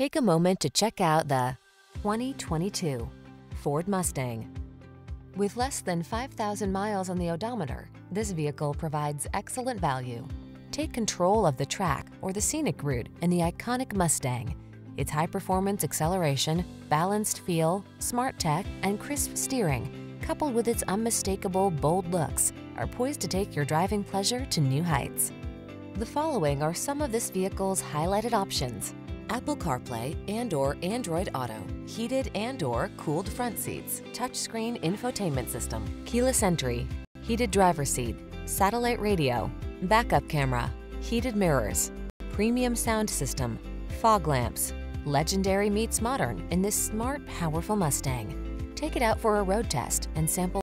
Take a moment to check out the 2022 Ford Mustang. With less than 5,000 miles on the odometer, this vehicle provides excellent value. Take control of the track or the scenic route in the iconic Mustang. Its high-performance acceleration, balanced feel, smart tech, and crisp steering, coupled with its unmistakable bold looks, are poised to take your driving pleasure to new heights. The following are some of this vehicle's highlighted options: Apple CarPlay and/or Android Auto, heated and/or cooled front seats, touchscreen infotainment system, keyless entry, heated driver's seat, satellite radio, backup camera, heated mirrors, premium sound system, fog lamps. Legendary meets modern in this smart, powerful Mustang. Take it out for a road test and sample